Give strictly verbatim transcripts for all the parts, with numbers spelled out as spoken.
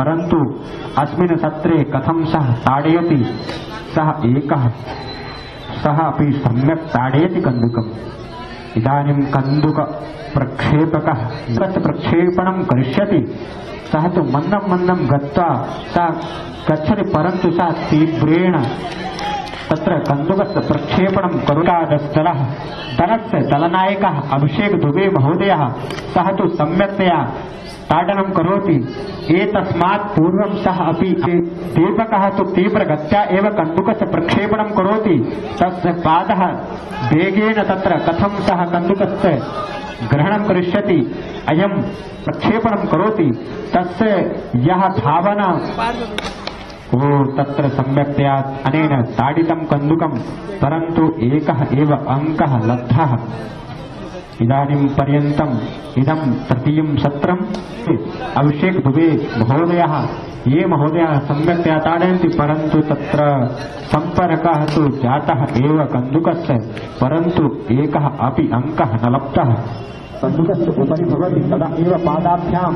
परंतु अस्मिन् सत्रे कथं सः ताडयति, सः एकः, सः अपि सम्यक् ताडयति कन्दुकम्। इदानीं कन्दुक प्रक्षेपकः प्रक्षेपणं करिष्यति, सः तु मन्दं मन्दं गत्वा सः गच्छति, परन्तु सः तीव्रेण तत्र कन्दुकस्य प्रक्षेपणं करुणादस्तरः। दलस्य दलनायकः अभिषेक दुबे महोदयः सः तु सम्यक्तया ताडनं करोति। एतस्मात् पूर्वं सः अपि दीपकः तु तीव्रगत्या एव कन्दुकस्य प्रक्षेपणं करोति, तस्य पादः वेगेन तत्र कथं सः कन्दुकस्य ग्रहणं करिष्यति, अयं प्रक्षेपणं करोति, तस्य यः धावना ओ तत्र सम्यक्तया अनेन ताडितं कन्दुकं, परन्तु एकः एव अङ्कः लब्धः। इदानीं पर्यन्तम् इदं तृतीयं सत्रम्। अभिषेक दुबे महोदयः ये महोदयाः सम्यक्तया ताडयन्ति, परन्तु तत्र सम्पर्कः तु जातः एव कन्दुकस्य, परन्तु एकः अपि अङ्कः न लब्धः। कन्दुकस्य उपरि भवति तदा एव पादाभ्यां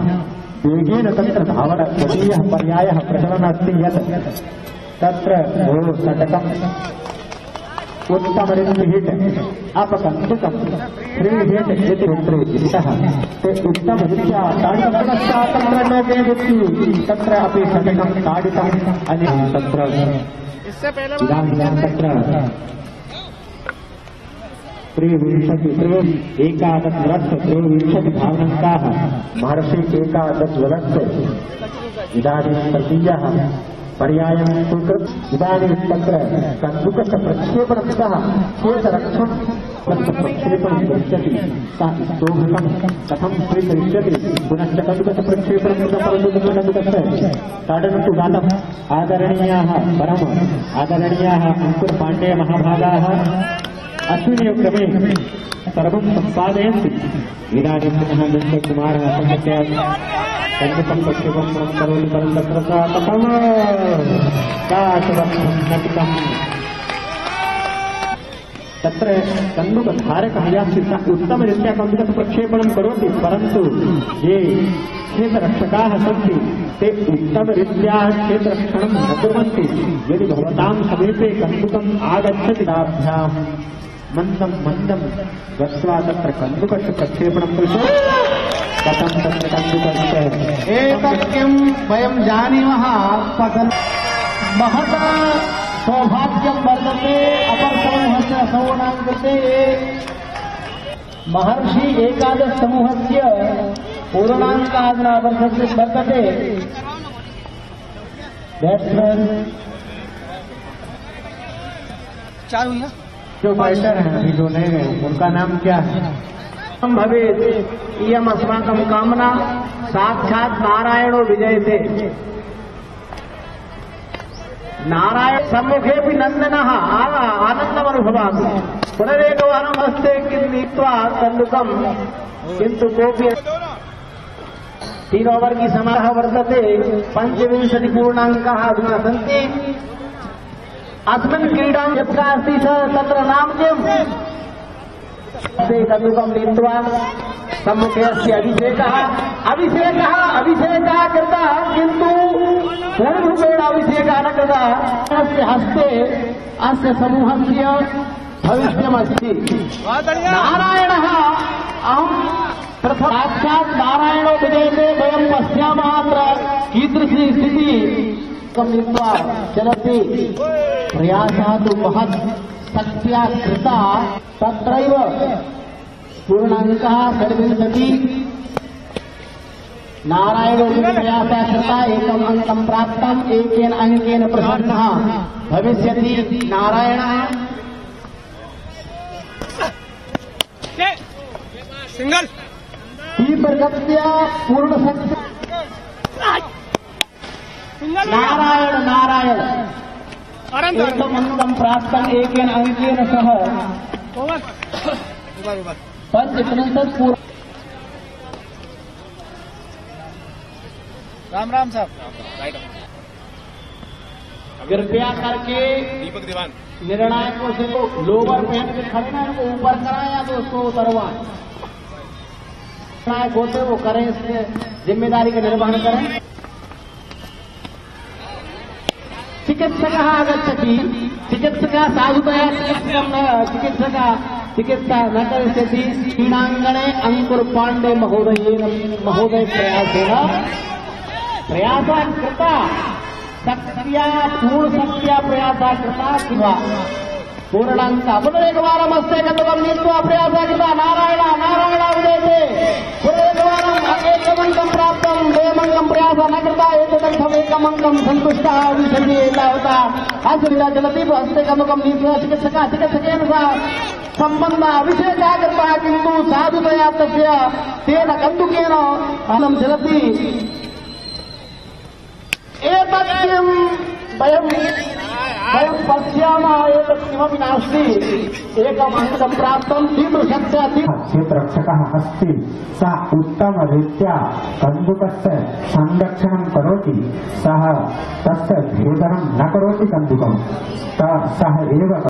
वेगेन तत्र धावन तृतीयः पर्यायः प्रचलनमस्ति यत् तत्र षटकम् उत्तमरिहिट अपकन्दुकम् क्रीडित इति वक्त्रे इतः ते उत्तमरीत्या ताडितम् तत्र अपि षटकं ताडितम् अनेन तत्र तत्र त्रयोविंशति एकादश रथ त्रयोविंशति भावनकाः महर्षि एकादश रथ। इदानीं तृतीयः पर्यायं स्वीकृत। इदानीं तत्र कन्दुकस्य प्रक्षेपणं सः केशरक्षं प्रक्षेपणं करिष्यति, सः स्तोभकं कथं स्वीकरिष्यति, पुनश्च कन्दुकस्य प्रक्षेपणं कृतं कन्दुकस्य ताडनं तु जातम्। आदरणीयाः परम आदरणीयाः अंकुरपाण्डे महाभागाः अस्मिन् क्रमे सर्वं सम्पादयन्ति। इदानीं कुमारः सम्यक्तया कन्दुकं प्रक्षेपणं करोति, परन्तु तत्र कन्दुकं तत्र कन्दुकधारकः यास्ति सः उत्तमरीत्या कन्दुकस्य प्रक्षेपणं करोति, परन्तु ये क्षेत्ररक्षकाः सन्ति ते उत्तमरीत्या क्षेत्ररक्षणं न कुर्वन्ति। यदि भवतां समीपे कन्दुकम् आगच्छति ताभ्याम् मंदम मंदम गत्वा तत्र कन्दुकस्य प्रक्षेपणं कृत्वा कथं तत्र कन्दुकस्य एतत्किं वयं जानीमः। महता सौभाग्यं वर्धते अपरसमूहस्य समूहानां कृते। महर्षि एकादश समूहस्य पूर्णाङ्कादना वर्धते वर्धते बैट्समैन चार हुई जो बैटर हैं अभी जो नए गए उनका नाम क्या है। हम भवेत् इयम् अस्माकं कामना साक्षात् नारायणो विजयते। नारायण सम्मुखेऽपि नन्दनः आनन्दमनुभवामि। पुनरेकवारम् हस्ते किं नीत्वा कन्दुकं किन्तु कोऽपि तीन ओवर की समाप्तिः वर्तते। पञ्चविंशति पूर्णाङ्काः अधुना सन्ति। अस्मिन् क्रीडां यत्र अस्ति तत्र नामजम् कन्दुकं नीत्वा सम्मुखस्य अभिषेकः अभिषेकः अभिषेकः कृतः, किन्तु पूर्णरूपेण अभिषेकः न कृतः। अस्य हस्ते अस्य समूहस्य भविष्यमस्ति। नारायणः अहं प्रथम साक्षात् नारायणो विजयते। वयं पश्यामः अत्र कीदृशी स्थितिः। नीत्वा चलति प्रयासः तु महत् शक्त्या कृता। तत्रैव पूर्णाङ्कः षड्विंशति नारायणो प्रयासः कृता, एकम् अङ्कं प्राप्तम्। एकेन अङ्केन प्रसन्नः भविष्यति नारायणः। सिंगल् तीव्रगत्या पूर्णशक्ति नारायण नारायण एकम् अङ्कं प्राप्तम् एकेन अङ्केन सह पञ्चत्रिंशत् पूर्व। राम राम साहब, कृपया करके दीपक दीवान निर्णायकों से लोअर पहन के खड़े ना, उनको ऊपर कराया तो उसको उतरवा निर्णायक होते वो करें, इसलिए जिम्मेदारी का निर्वहन करें। चिकित्सक आगछति चिकित्सक साधुतया चिकित्सक चिकित्सा न करिष्यति क्रीडांगणे अंकुर पांडे महोदयेन महोदय प्रयासेन प्रयासा कृता शक्त्या पूर्ण शक्त्या प्रयासा कृता किंवा पूर्णांक पुनरेकवारम् अस्य गतवं नीत्वा प्रयासा कृता नारायण नारायण उदेते पुनरेकवारम् एकमङ्कं प्राप्तं द्वयमङ्कं प्रयासा न कृता एतदर्थमेकमङ्कं सन्तुष्टः विसन्धि एतावता आश्रिता चलति हस्ते कमकं नीत्वा चिकित्सकः चिकित्सकेन सह संबंध अभिषेकः कृतः किन्तु साधुतया तस्य तेन कन्दुकेन अलं चलति एतद्यं वयं वयं पश्यामः एतत् किमपि नास्ति एकम् अङ्कं प्राप्तं तीव्रशक्त्या क्षेत्ररक्षकः अस्ति सः उत्तमरीत्या कन्दुकस्य संरक्षणं करोति सः तस्य भेदनं न करोति कन्दुकं सः एव।